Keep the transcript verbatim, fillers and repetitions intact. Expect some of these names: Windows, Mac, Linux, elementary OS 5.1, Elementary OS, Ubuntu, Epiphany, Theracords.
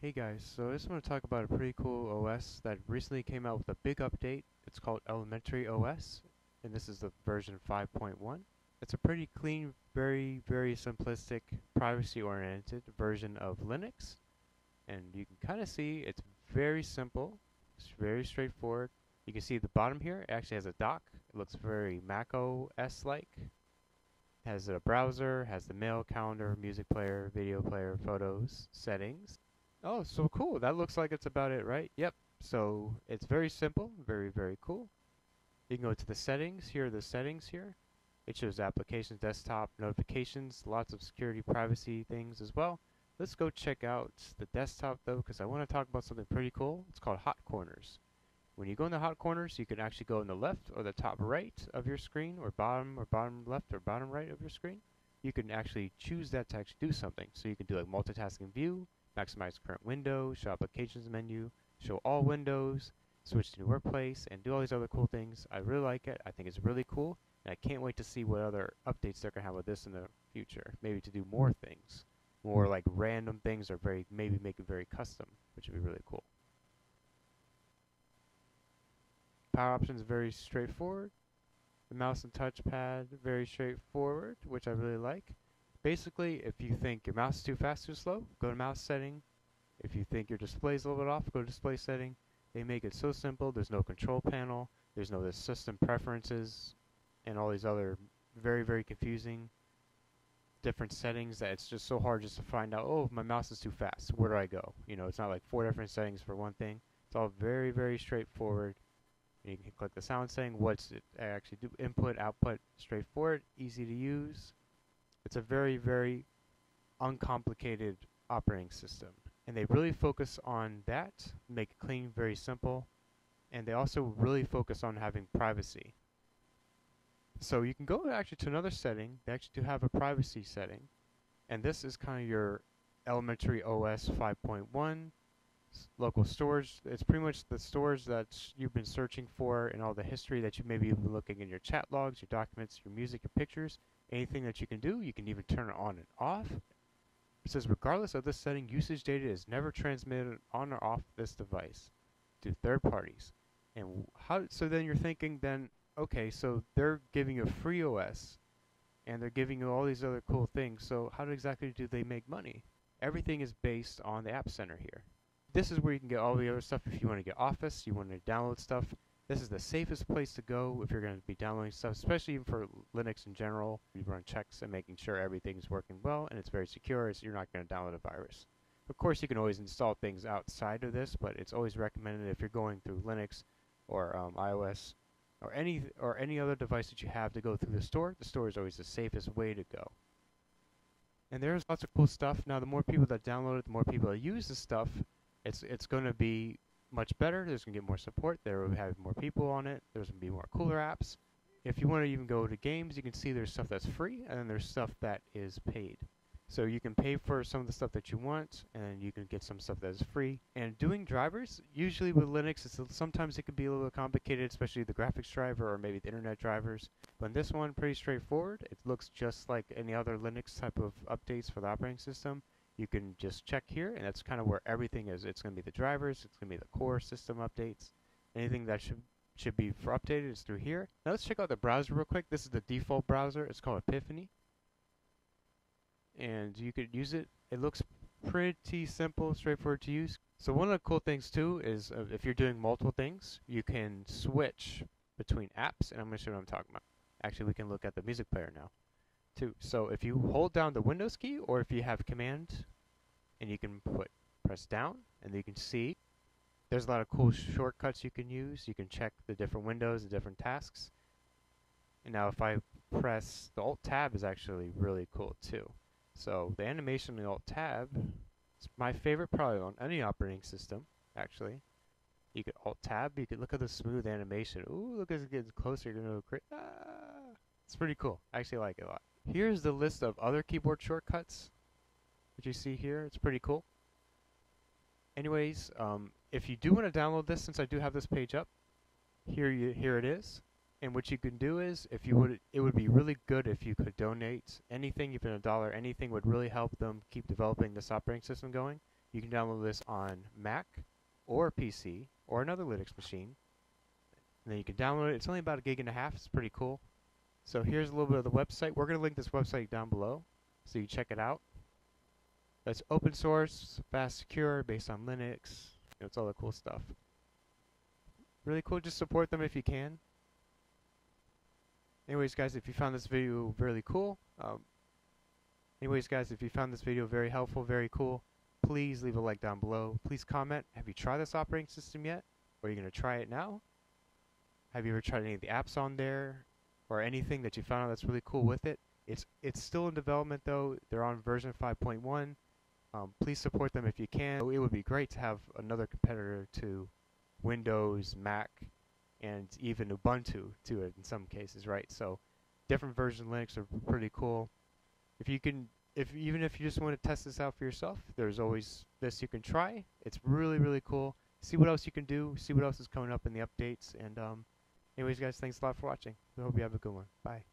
Hey guys, so I just want to talk about a pretty cool O S that recently came out with a big update. It's called Elementary O S, and this is the version five point one. It's a pretty clean, very, very simplistic, privacy-oriented version of Linux. And you can kind of see it's very simple, it's very straightforward. You can see the bottom here, it actually has a dock. It looks very Mac O S-like. It has a browser, has the mail, calendar, music player, video player, photos, settings. Oh, so cool. That looks like it's about it, right? Yep. So it's very simple, very, very cool. You can go to the settings. Here are the settings here. It shows applications, desktop, notifications, lots of security, privacy things as well. Let's go check out the desktop, though, because I want to talk about something pretty cool. It's called Hot Corners. When you go in the Hot Corners, you can actually go in the left or the top right of your screen, or bottom or bottom left or bottom right of your screen. You can actually choose that to actually do something. So you can do like multitasking view, maximize current window, show applications menu, show all windows, switch to new workplace, and do all these other cool things. I really like it. I think it's really cool, and I can't wait to see what other updates they're going to have with this in the future, maybe to do more things, more like random things, or very maybe make it very custom, which would be really cool. Power options, very straightforward. The mouse and touchpad, very straightforward, which I really like. Basically, if you think your mouse is too fast, too slow, go to mouse setting. If you think your display is a little bit off, go to display setting. They make it so simple. There's no control panel. There's no this system preferences and all these other very, very confusing different settings that it's just so hard just to find out, oh, if my mouse is too fast, where do I go? You know, it's not like four different settings for one thing. It's all very, very straightforward. You can click the sound setting. What's it actually do? Input, output, straightforward, easy to use. It's a very, very uncomplicated operating system. And they really focus on that, make it clean, very simple. And they also really focus on having privacy. So you can go actually to another setting. They actually do have a privacy setting. And this is kind of your Elementary O S five point one. Local storage. It's pretty much the storage that you've been searching for and all the history that you maybe have been looking in your chat logs, your documents, your music, your pictures. Anything that you can do, you can even turn it on and off. It says, regardless of this setting, usage data is never transmitted on or off this device to third parties. And how? So then you're thinking then, okay, so they're giving you a free O S, and they're giving you all these other cool things, so how exactly do they make money? Everything is based on the App Center here. This is where you can get all the other stuff if you want to get Office, you want to download stuff. This is the safest place to go if you're going to be downloading stuff, especially even for Linux in general. You run checks and making sure everything's working well and it's very secure, so you're not going to download a virus. Of course, you can always install things outside of this, but it's always recommended if you're going through Linux or um, iOS or any or any other device that you have to go through the store. The store is always the safest way to go. And there's lots of cool stuff. Now, the more people that download it, the more people that use the stuff, it's it's going to be much better. There's going to get more support. There will have more people on it. There's going to be more cooler apps. If you want to even go to games, you can see there's stuff that's free, and then there's stuff that is paid. So you can pay for some of the stuff that you want, and you can get some stuff that is free. And doing drivers, usually with Linux, it's, sometimes it can be a little complicated, especially the graphics driver or maybe the internet drivers. But in this one, pretty straightforward. It looks just like any other Linux type of updates for the operating system. You can just check here, and that's kind of where everything is. It's going to be the drivers, it's going to be the core system updates. Anything that should should be for updated is through here. Now let's check out the browser real quick. This is the default browser. It's called Epiphany. And you could use it. It looks pretty simple, straightforward to use. So one of the cool things too is uh, if you're doing multiple things, you can switch between apps, and I'm going to show you what I'm talking about. Actually, we can look at the music player now. So if you hold down the Windows key, or if you have command, and you can put press down, and you can see there's a lot of cool shortcuts you can use. You can check the different windows and different tasks. And now if I press the Alt Tab, is actually really cool too. So the animation in the Alt Tab is my favorite probably on any operating system. Actually, you could Alt Tab. You could look at the smooth animation. Ooh, look as it gets closer. You're gonna go ah, it's pretty cool. I actually like it a lot. Here's the list of other keyboard shortcuts that you see here. It's pretty cool. Anyways, um, if you do want to download this, since I do have this page up, here you, here it is. And what you can do is, if you would, it would be really good if you could donate anything, even a dollar. Anything would really help them keep developing this operating system going. You can download this on Mac or P C or another Linux machine. And then you can download it. It's only about a gig and a half. It's pretty cool. So here's a little bit of the website. We're going to link this website down below so you check it out. That's open source, fast, secure, based on Linux. You know, it's all the cool stuff. Really cool. Just support them if you can. Anyways, guys, if you found this video really cool, um, anyways, guys, if you found this video very helpful, very cool, please leave a like down below. Please comment. Have you tried this operating system yet? Or are you going to try it now? Have you ever tried any of the apps on there, or anything that you found out that's really cool with it? It's it's still in development though. They're on version five point one. Um, please support them if you can. It would be great to have another competitor to Windows, Mac, and even Ubuntu to it in some cases, right? So different versions of Linux are pretty cool. If you can, if even if you just want to test this out for yourself, there's always this you can try. It's really, really cool. See what else you can do. See what else is coming up in the updates. And um, anyways, guys, thanks a lot for watching. We hope you have a good one. Bye.